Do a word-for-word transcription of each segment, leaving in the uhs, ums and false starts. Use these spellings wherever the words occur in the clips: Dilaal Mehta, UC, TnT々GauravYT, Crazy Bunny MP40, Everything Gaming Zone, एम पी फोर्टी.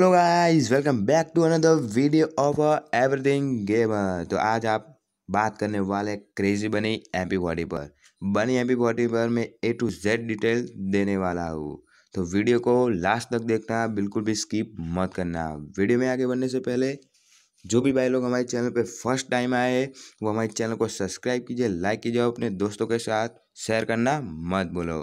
Hello guys, welcome back to another video of everything gamer. तो आज आप बात करने वाले crazy bunny एम पी फोर्टी पर। बनी एम पी फोर्टी पर मैं ए टू जेड डिटेल देने वाला हूँ, तो वीडियो को लास्ट तक देखना, बिल्कुल भी स्किप मत करना। वीडियो में आगे बढ़ने से पहले जो भी भाई लोग हमारे चैनल पे फर्स्ट टाइम आए वो हमारे चैनल को सब्सक्राइब कीजिए, लाइक कीजिए, अपने दोस्तों के साथ शेयर करना मत भूलो।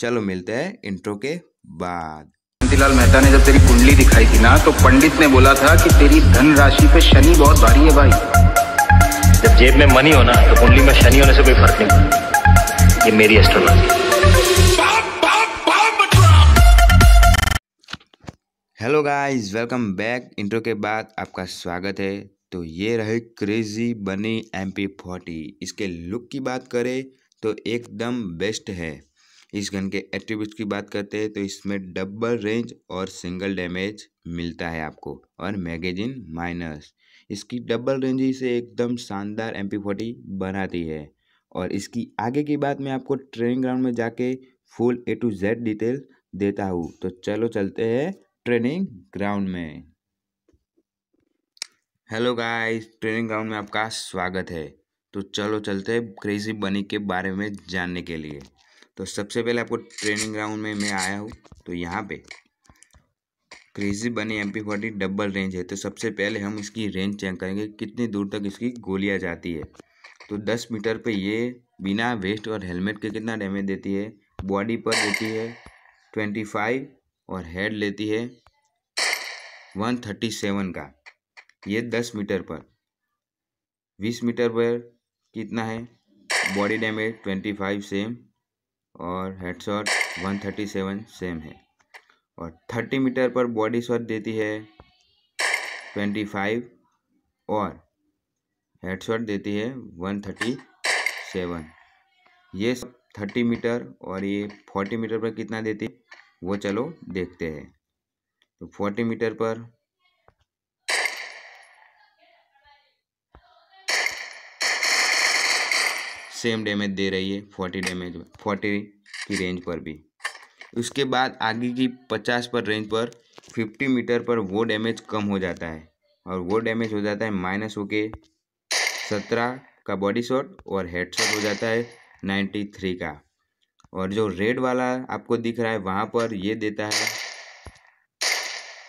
चलो मिलते हैं इंट्रो के बाद। दिलाल मेहता ने जब तेरी कुंडली दिखाई थी ना, तो पंडित ने बोला था कि तेरी धन राशि पे शनि बहुत भारी है भाई। जब जेब में मनी हो ना तो कुंडली में शनि होने से कोई फर्क नहीं पड़ता। ये मेरी astrology. Hello guys, welcome back. Intro के बाद आपका स्वागत है। तो ये रहे crazy bunny एम पी फोर्टी। इसके लुक की बात करें तो एकदम बेस्ट है। इस गन के एट्रीब्यूट की बात करते हैं तो इसमें डबल रेंज और सिंगल डैमेज मिलता है आपको, और मैगजीन माइनस। इसकी डबल रेंज इसे एकदम शानदार एम पी फोर्टी बनाती है। और इसकी आगे की बात मैं आपको ट्रेनिंग ग्राउंड में जाके full A to Z detail देता हूँ। तो चलो चलते हैं ट्रेनिंग ग्राउंड में। हेलो गाइस, ट्रेनिंग ग्राउंड में आपका स्वागत है। तो चलो चलते हैं क्रेजी बनी के बारे में जानने के लिए। तो सबसे पहले आपको ट्रेनिंग ग्राउंड में मैं आया हूँ, तो यहाँ पे crazy bunny एम पी फोर्टी double range है। तो सबसे पहले हम इसकी रेंज चेक करेंगे कितनी दूर तक इसकी गोलियाँ जाती है। तो दस मीटर पे ये बिना वेस्ट और हेलमेट के कितना डैमेज देती है, बॉडी पर देती है पच्चीस और हेड लेती है एक सौ सैंतीस का। ये दस मीटर पर। बीस मीटर पर कितना है, बॉडी डैमेज पच्चीस सेम और हेडशॉट एक सौ सैंतीस सेम है। और तीस मीटर पर बॉडी शॉट देती है पच्चीस और हेडशॉट देती है एक सौ सैंतीस। ये सब तीस मीटर। और ये चालीस मीटर पर कितना देती है वो चलो देखते हैं। तो चालीस मीटर पर सेम डैमेज दे रही है, चालीस डैमेज चालीस की रेंज पर भी। उसके बाद आगे की पचास पर रेंज पर पचास मीटर पर वो डैमेज कम हो जाता है, और वो डैमेज हो जाता है माइनस होके सत्रह का बॉडी शॉट, और हेड शॉट हो जाता है तिरानवे का। और जो रेड वाला आपको दिख रहा है वहाँ पर ये देता है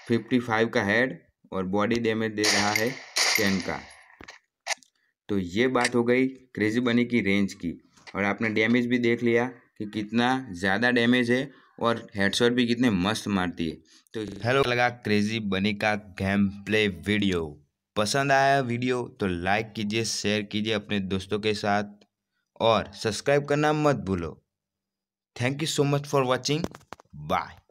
पचपन का हेड, और बॉडी डैमेज दे रहा है दस का। तो ये बात हो गई क्रेजी बनी की रेंज की। और आपने डैमेज भी देख लिया कि कितना ज़्यादा डैमेज है, और हेडशॉट भी कितने मस्त मारती है। तो हेलो लगा क्रेजी बनी का गेम प्ले वीडियो। पसंद आया वीडियो तो लाइक कीजिए, शेयर कीजिए अपने दोस्तों के साथ, और सब्सक्राइब करना मत भूलो। Thank you so much for watching. Bye.